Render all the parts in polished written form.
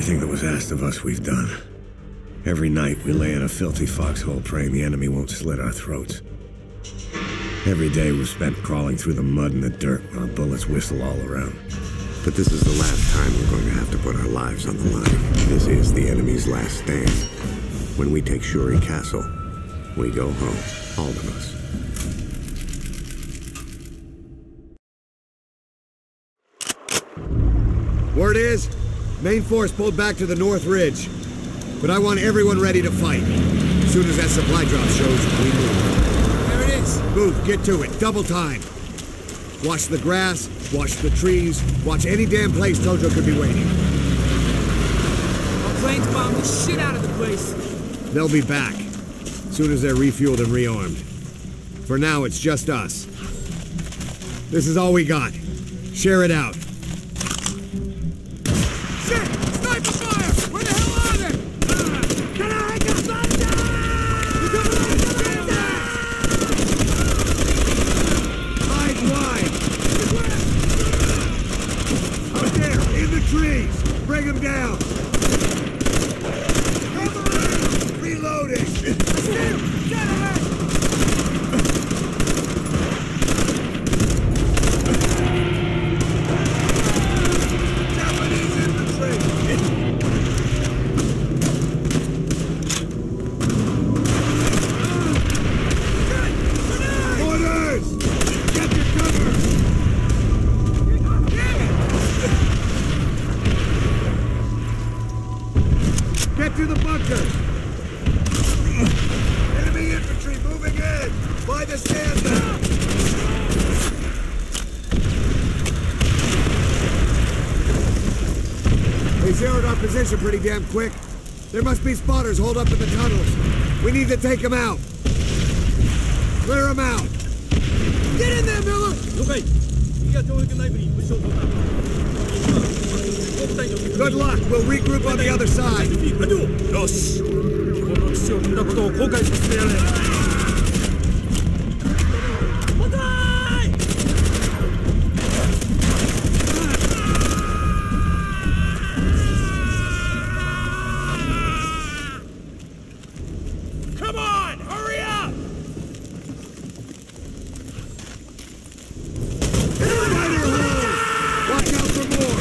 Everything that was asked of us, we've done. Every night we lay in a filthy foxhole praying the enemy won't slit our throats. Every day we've spent crawling through the mud and the dirt when our bullets whistle all around. But this is the last time we're going to have to put our lives on the line. This is the enemy's last stand. When we take Shuri Castle, we go home, all of us. Word is, main force pulled back to the North Ridge. But I want everyone ready to fight. As soon as that supply drop shows, we move. There it is! Move, get to it, double time. Watch the grass, watch the trees, watch any damn place Tojo could be waiting. Our planes bombed the shit out of the place. They'll be back, as soon as they're refueled and rearmed. For now, it's just us. This is all we got. Share it out. Shit! Sniper fire! Where the hell are they? Trees! Bring them down! Cover him! Reloading! Get him! Japanese infantry! Orders! Get to cover! Get to the bunker! Enemy infantry moving in! By the stand now! They zeroed our position pretty damn quick. There must be spotters holed up in the tunnels. We need to take them out. Clear them out! Get in there, Miller! Okay. Good luck. We'll regroup on the other side. Come on, hurry up! Watch out for more!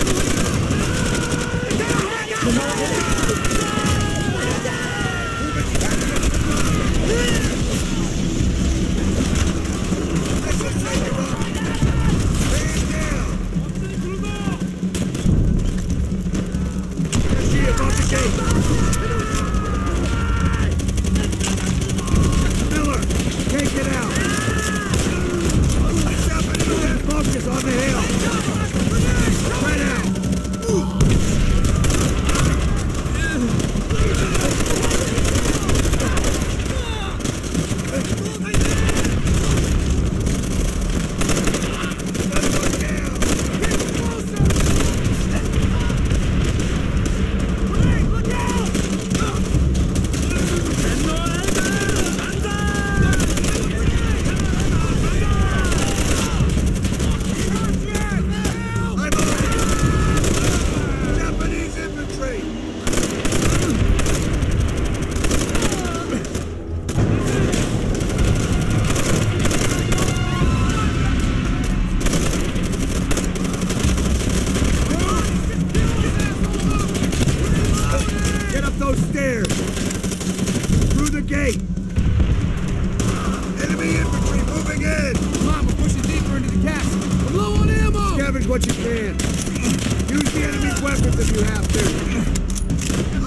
What you can. Use the enemy's weapons if you have to.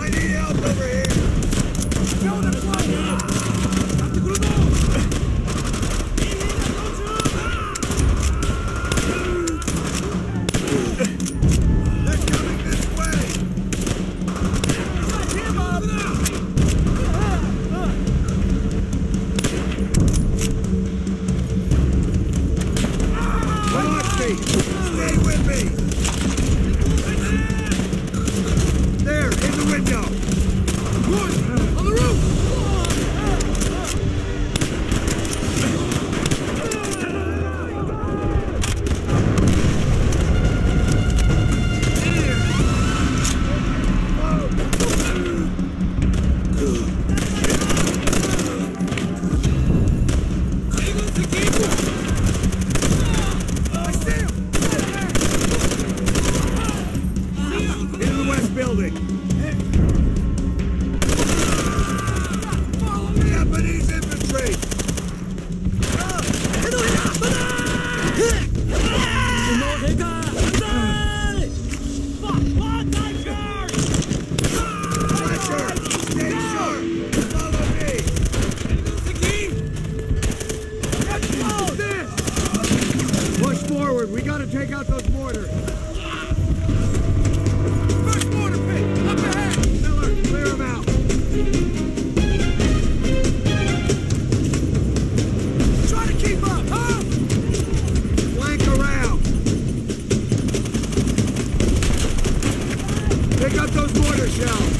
I need help over here. Don't apply here. They're coming this way. Polanski! Stay with me! There, in the window! Good! On the roof! forward. We gotta take out those mortars. First mortar pit, up ahead! Miller, clear them out. Try to keep up, huh? Flank around. Pick up those mortar shells.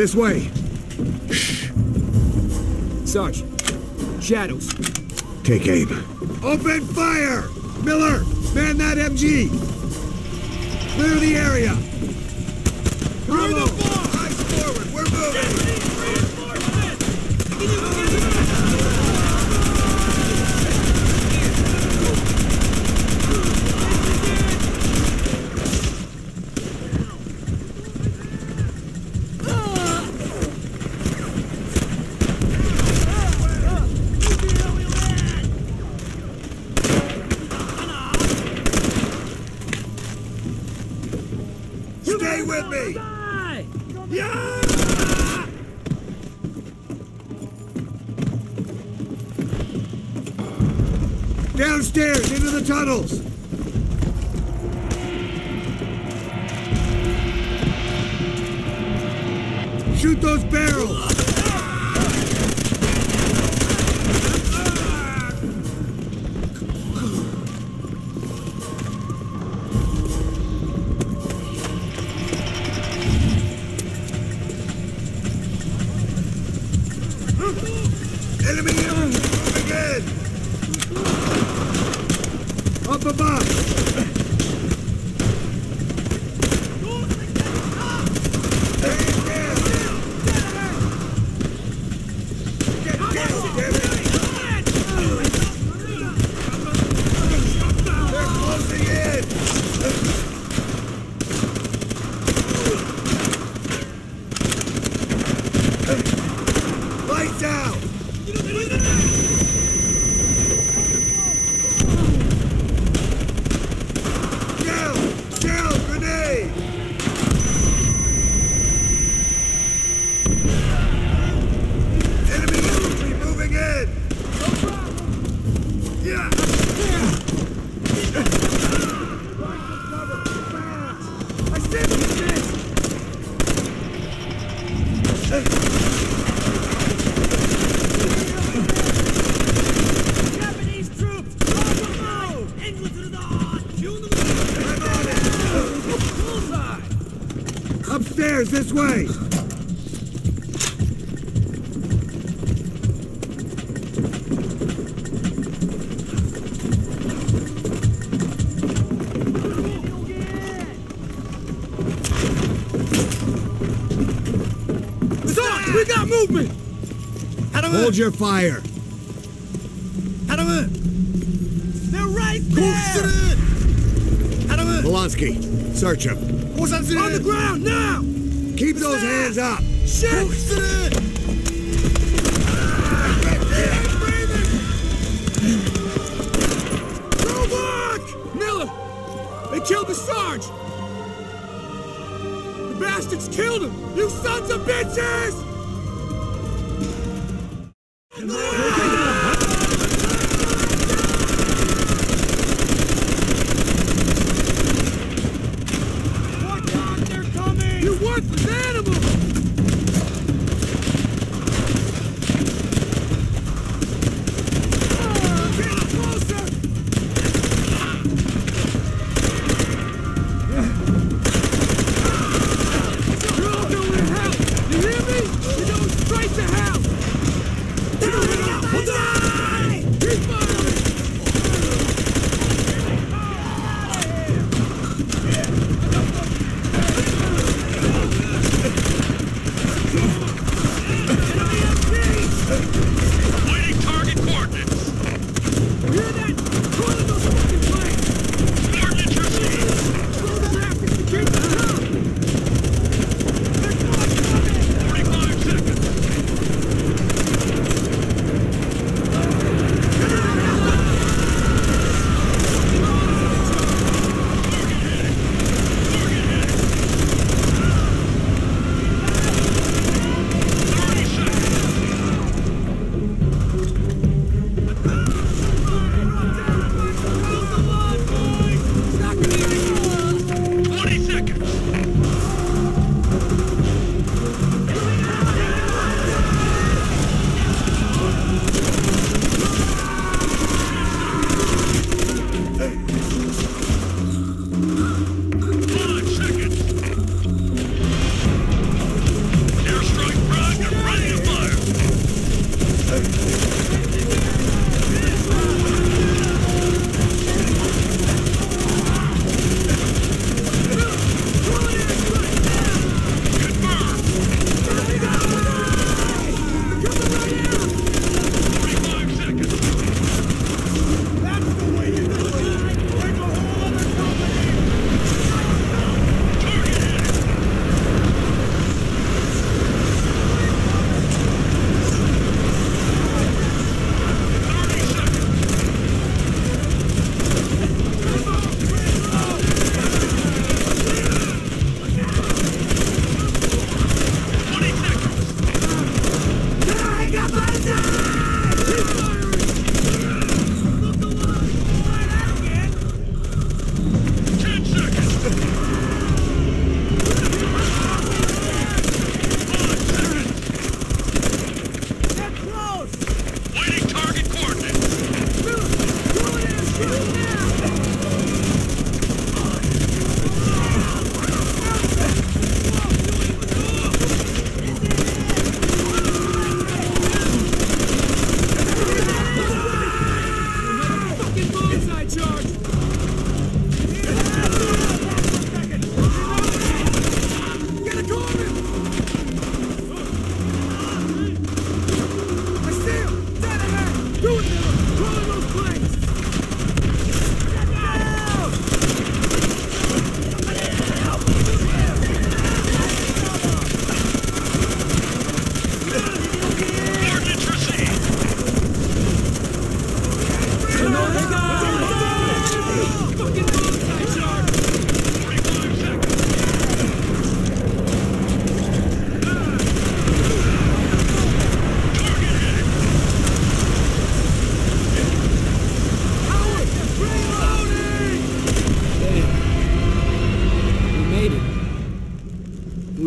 This way. Sarge, shadows. Take aim. Open fire! Miller, man that MG! Clear the area! Through the ball! Eyes forward, we're moving! Get me! Die! Yeah! Downstairs, into the tunnels! Shoot those barrels! This way! We got movement! Hadaman! Hold your fire! Hadaman! They're right there! Hadaman! Polanski, search him. On the ground, now! Keep those hands up! Shit! Go back! Miller! They killed the Sarge! The bastards killed him! You sons of bitches!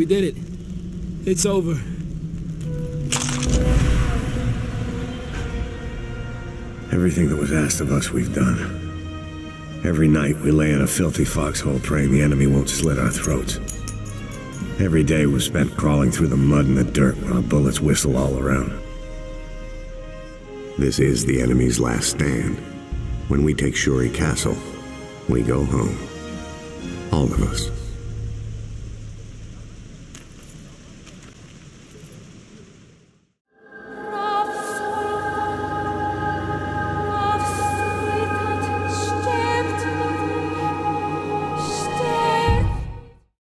We did it. It's over. Everything that was asked of us, we've done. Every night we lay in a filthy foxhole praying the enemy won't slit our throats. Every day was spent crawling through the mud and the dirt while bullets whistle all around. This is the enemy's last stand. When we take Shuri Castle, we go home. All of us.